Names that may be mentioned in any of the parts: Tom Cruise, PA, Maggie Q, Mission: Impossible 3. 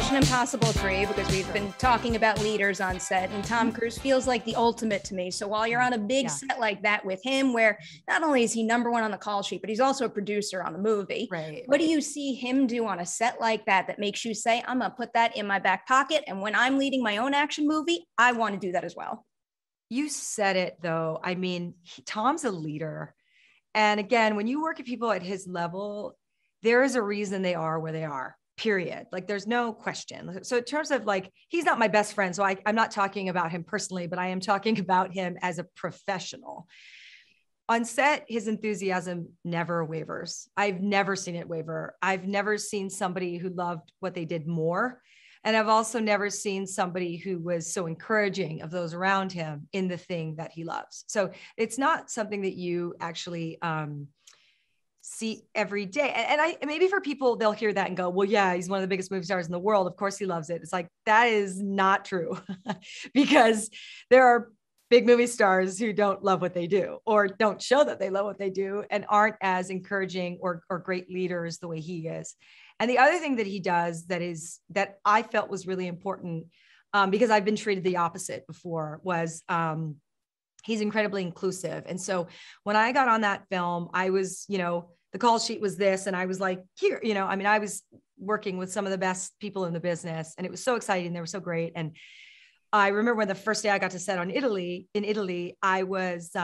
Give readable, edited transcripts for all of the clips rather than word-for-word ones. Mission Impossible 3, because we've been talking about leaders on set, and Tom Cruise feels like the ultimate to me. So while you're on a big set like that with him, where not only is he number one on the call sheet, but he's also a producer on the movie. Right. What do you see him do on a set like that that makes you say, I'm going to put that in my back pocket, and when I'm leading my own action movie, I want to do that as well? You said it though. I mean, Tom's a leader. And again, when you work with people at his level, there is a reason they are where they are, period. Like, there's no question. So in terms of like, he's not my best friend. So I'm not talking about him personally, but I am talking about him as a professional. On set, his enthusiasm never wavers. I've never seen it waver. I've never seen somebody who loved what they did more. And I've also never seen somebody who was so encouraging of those around him in the thing that he loves. So it's not something that you actually see every day. And I maybe for people, they'll hear that and go, well, yeah, he's one of the biggest movie stars in the world. Of course he loves it. It's like, that is not true because there are big movie stars who don't love what they do or don't show that they love what they do and aren't as encouraging or great leaders the way he is. And the other thing that he does that I felt was really important, because I've been treated the opposite before, was he's incredibly inclusive. And so when I got on that film, I was, the call sheet was this, and I was like, here, I was working with some of the best people in the business, and it was so exciting. They were so great. And I remember when the first day I got to set in Italy, I was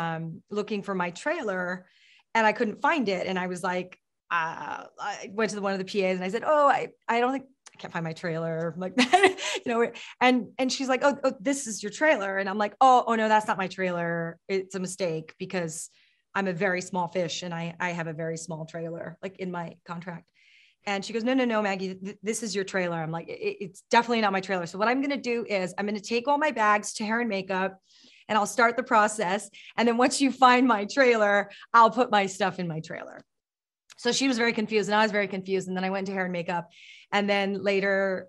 looking for my trailer and I couldn't find it. And I was like, I went to one of the PAs and I said, oh, I don't think I can't find my trailer. I'm like, and she's like, oh, this is your trailer. And I'm like, oh no, that's not my trailer. It's a mistake because I'm a very small fish and I have a very small trailer, like in my contract. And she goes, no, Maggie, this is your trailer. I'm like, it's definitely not my trailer. So what I'm going to do is I'm going to take all my bags to hair and makeup and I'll start the process. And then once you find my trailer, I'll put my stuff in my trailer. So she was very confused and I was very confused. And then I went to hair and makeup. And then later,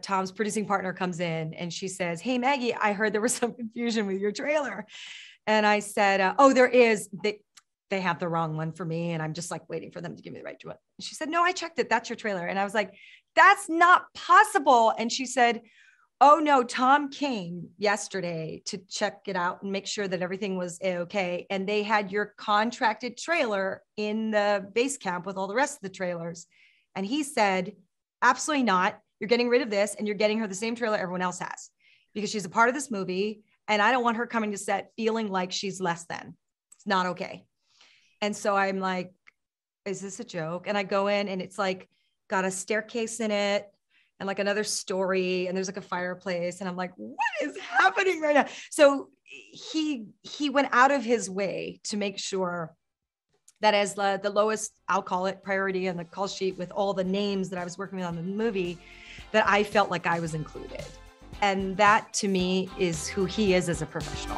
Tom's producing partner comes in and she says, hey, Maggie, I heard there was some confusion with your trailer. And I said, oh, there is. They have the wrong one for me. And I'm just like waiting for them to give me the right one. She said, no, I checked it. That's your trailer. And I was like, that's not possible. And she said, oh no, Tom came yesterday to check it out and make sure that everything was okay. And they had your contracted trailer in the base camp with all the rest of the trailers. And he said, absolutely not. You're getting rid of this and you're getting her the same trailer everyone else has because she's a part of this movie. And I don't want her coming to set feeling like she's less than. It's not okay. And so I'm like, is this a joke? And I go in and it's like got a staircase in it and like another story. And there's like a fireplace. And I'm like, what is happening right now? So he went out of his way to make sure that as the lowest, I'll call it priority on the call sheet with all the names that I was working with on the movie, that I felt like I was included. And that to me is who he is as a professional.